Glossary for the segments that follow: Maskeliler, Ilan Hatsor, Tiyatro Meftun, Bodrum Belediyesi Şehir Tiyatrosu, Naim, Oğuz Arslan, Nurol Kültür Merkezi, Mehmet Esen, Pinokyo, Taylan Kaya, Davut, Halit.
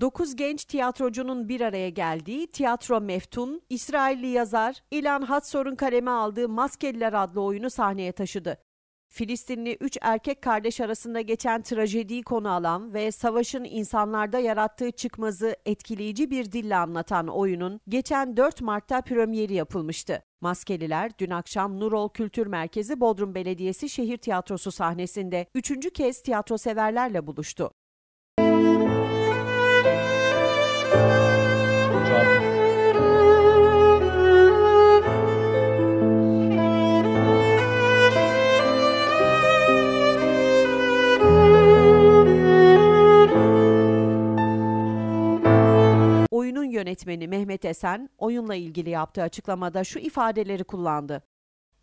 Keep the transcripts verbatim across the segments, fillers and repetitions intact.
dokuz genç tiyatrocunun bir araya geldiği Tiyatro Meftun, İsrailli yazar Ilan Hatsor'un kaleme aldığı Maskeliler adlı oyunu sahneye taşıdı. Filistinli üç erkek kardeş arasında geçen trajediyi konu alan ve savaşın insanlarda yarattığı çıkmazı etkileyici bir dille anlatan oyunun geçen dört Mart'ta premieri yapılmıştı. Maskeliler dün akşam Nurol Kültür Merkezi Bodrum Belediyesi Şehir Tiyatrosu sahnesinde üçüncü kez tiyatroseverlerle buluştu. Oyunun yönetmeni Mehmet Esen, oyunla ilgili yaptığı açıklamada şu ifadeleri kullandı.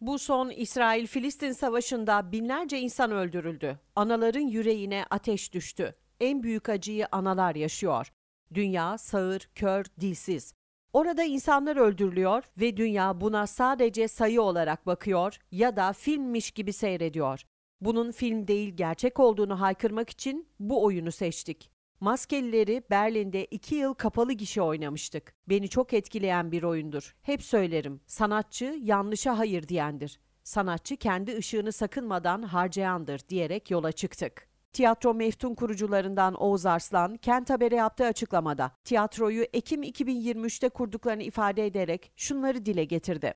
Bu son İsrail-Filistin savaşında binlerce insan öldürüldü. Anaların yüreğine ateş düştü. En büyük acıyı analar yaşıyor. Dünya sağır, kör, dilsiz. Orada insanlar öldürülüyor ve dünya buna sadece sayı olarak bakıyor ya da filmmiş gibi seyrediyor. Bunun film değil gerçek olduğunu haykırmak için bu oyunu seçtik. Maskelileri Berlin'de iki yıl kapalı gişe oynamıştık. Beni çok etkileyen bir oyundur. Hep söylerim, sanatçı yanlışa hayır diyendir. Sanatçı kendi ışığını sakınmadan harcayandır diyerek yola çıktık. Tiyatro Meftun kurucularından Oğuz Arslan, Kent Haber'e yaptığı açıklamada tiyatroyu Ekim iki bin yirmi üç'te kurduklarını ifade ederek şunları dile getirdi.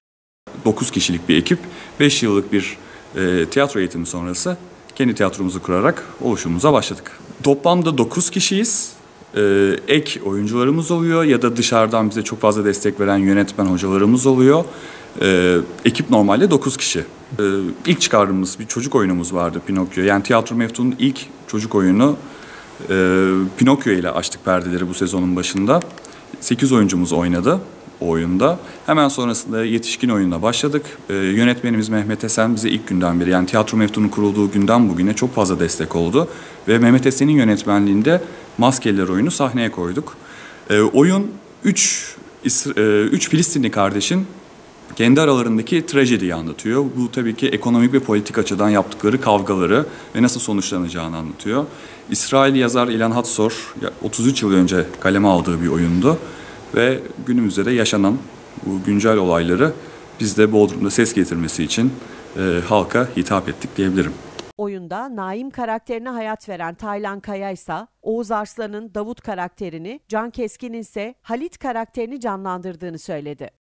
dokuz kişilik bir ekip, beş yıllık bir e, tiyatro eğitimi sonrası kendi tiyatromuzu kurarak oluşumumuza başladık. Toplamda dokuz kişiyiz. Ee, ek oyuncularımız oluyor ya da dışarıdan bize çok fazla destek veren yönetmen hocalarımız oluyor. Ee, ekip normalde dokuz kişi. Ee, ilk çıkardığımız bir çocuk oyunumuz vardı, Pinokyo. Yani Tiyatro Meftun'un ilk çocuk oyunu e, Pinokyo ile açtık perdeleri bu sezonun başında. sekiz oyuncumuz oynadı o oyunda. Hemen sonrasında yetişkin oyununa başladık. Ee, yönetmenimiz Mehmet Esen bize ilk günden beri, yani Tiyatro Meftun'un kurulduğu günden bugüne çok fazla destek oldu. Ve Mehmet Esen'in yönetmenliğinde Maskeliler oyunu sahneye koyduk. Ee, oyun üç Filistinli kardeşin kendi aralarındaki trajediyi anlatıyor. Bu tabii ki ekonomik ve politik açıdan yaptıkları kavgaları ve nasıl sonuçlanacağını anlatıyor. İsrail yazar Ilan Hatsor otuz üç yıl önce kaleme aldığı bir oyundu. Ve günümüzde de yaşanan bu güncel olayları biz de Bodrum'da ses getirmesi için e, halka hitap ettik diyebilirim. Oyunda Naim karakterine hayat veren Taylan Kaya ise Oğuz Arslan'ın Davut karakterini, Can Keskin'in ise Halit karakterini canlandırdığını söyledi.